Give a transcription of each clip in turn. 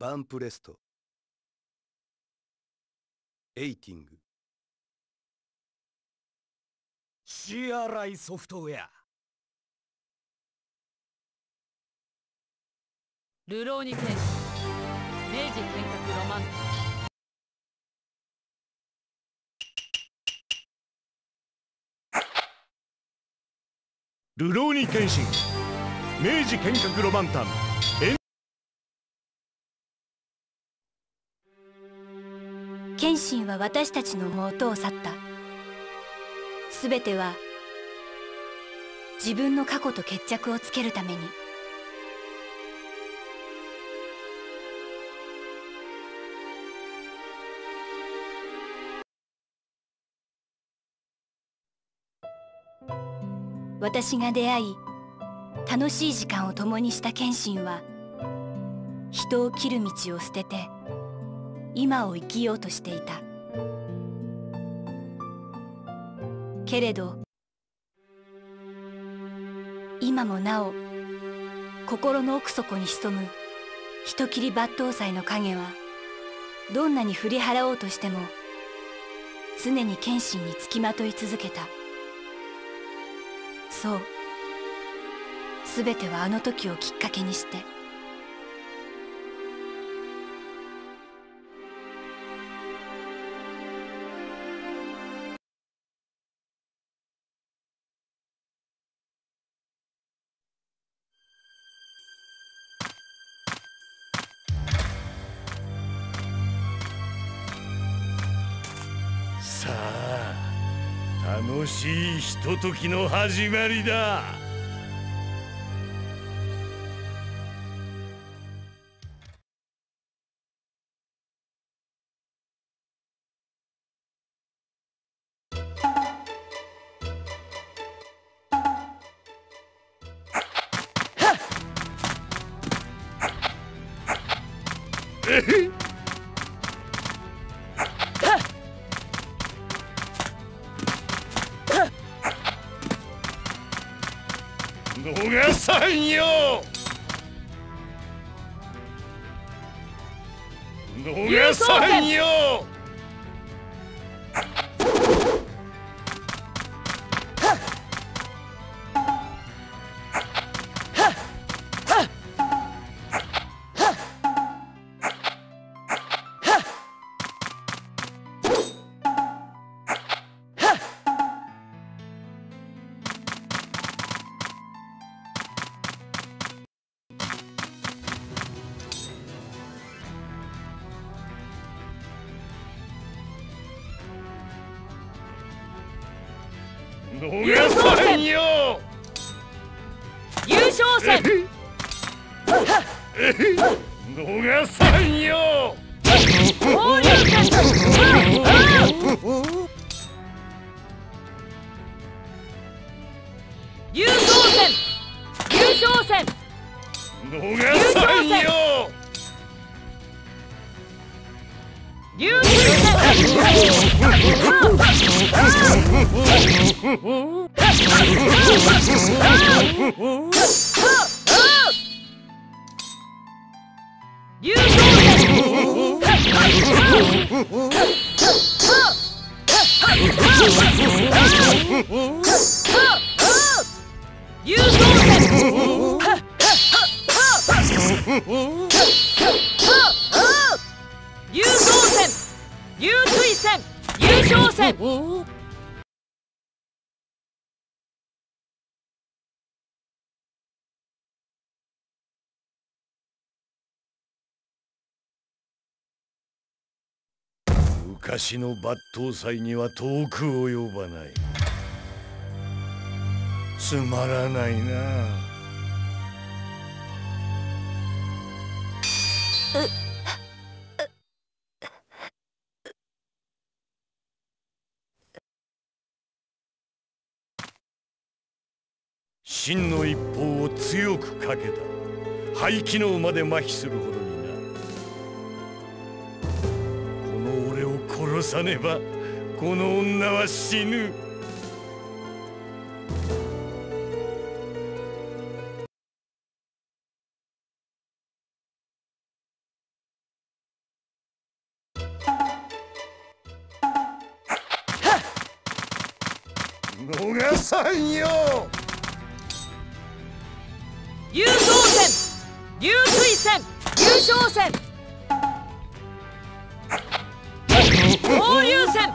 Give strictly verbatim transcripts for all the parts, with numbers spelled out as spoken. バンプレスト、エイティング、支払いソフトウェア、流浪に転身、明治建国ロマント。 流浪に転身、明治建国ロマンタン、謙信は私たちの元を去った。すべては自分の過去と決着をつけるために。私が出会い楽しい時間を共にした謙信は、人を切る道を捨てて今を生きようとしていた。けれど今もなお心の奥底に潜む人斬り抜刀斎の影は、どんなに振り払おうとしても常に謙信につきまとい続けた。 そう、すべてはあの時をきっかけにして。さあ、 楽しいひとときの始まりだ。えっ逃さんよ、逃さんよ、優勝戦よ、優勝戦、逃さんよ、交流戦、優勝戦、優勝戦、逃さんよ、優勝戦、 優勝戦優勝戦優勝戦優勝戦。 昔の抜刀斎には遠く及ばない。つまらないな。真の一方を強くかけた。肺機能まで麻痺するほどに。 殺さねばこの女は死ぬ。さんよ。優勝戦、流水戦、優勝戦、交流戦。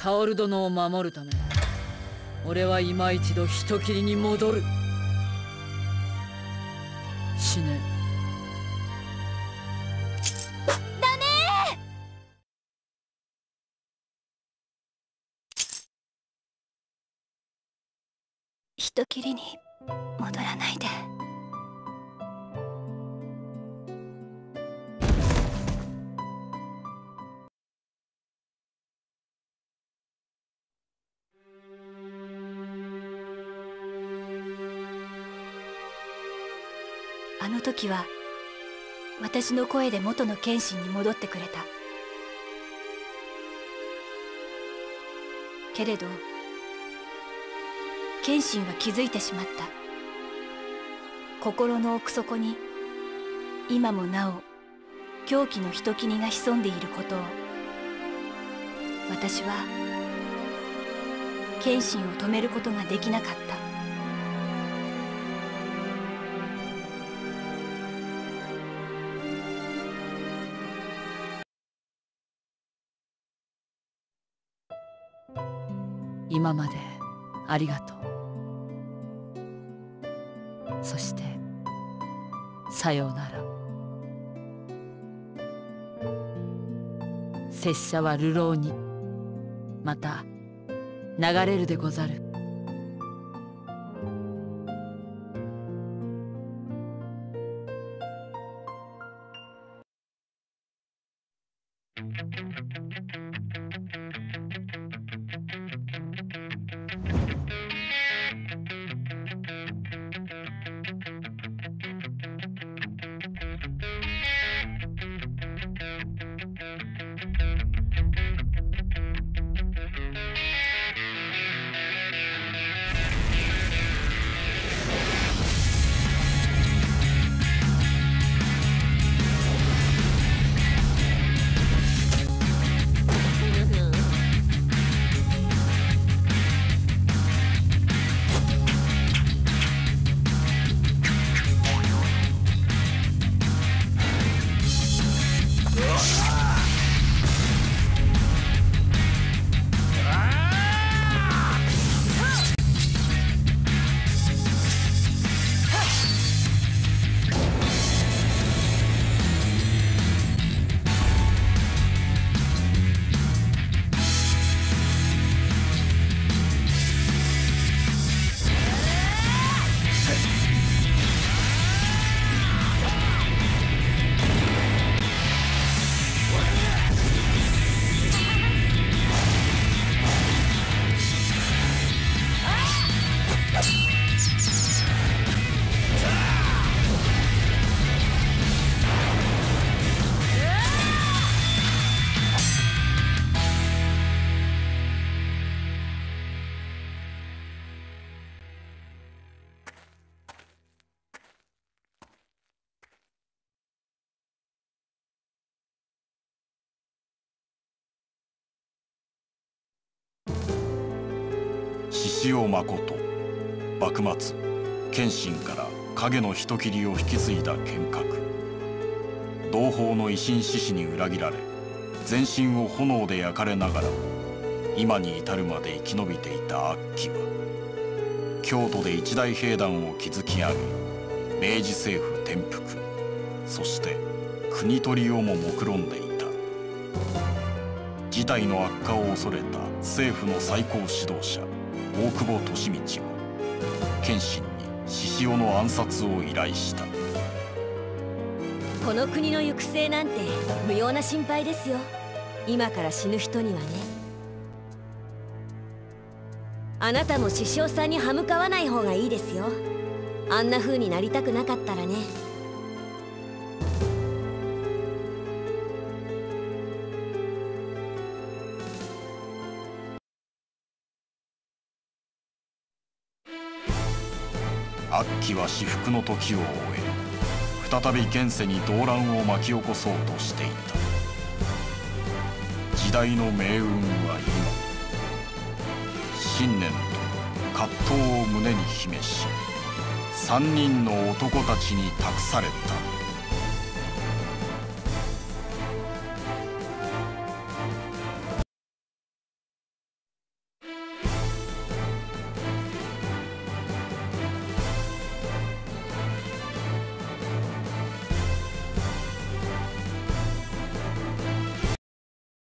カオル殿を守るため俺は今一度人斬りに戻る。死ね。ダメー。人斬りに戻らないで。あの時は私の声で元の剣心に戻ってくれたけれど、剣心は気づいてしまった。心の奥底に今もなお狂気の人斬りが潜んでいることを。私は剣心を止めることができなかった。今までありがとう。そしてさようなら。拙者は流浪に、また流れるでござる。塩誠、幕末謙信から影の人斬りを引き継いだ剣客。同胞の維新志士に裏切られ、全身を炎で焼かれながら今に至るまで生き延びていた悪鬼は、京都で一大兵団を築き上げ、明治政府転覆、そして国取りをも目論んでいた。事態の悪化を恐れた政府の最高指導者大久保利通は、謙信に志々雄の暗殺を依頼した。この国の行く末なんて無用な心配ですよ。今から死ぬ人にはね。あなたも志々雄さんに歯向かわない方がいいですよ。あんな風になりたくなかったらね。悪鬼は至福の時を終え、再び現世に動乱を巻き起こそうとしていた。時代の命運は今、信念と葛藤を胸に秘めし、三人の男たちに託された。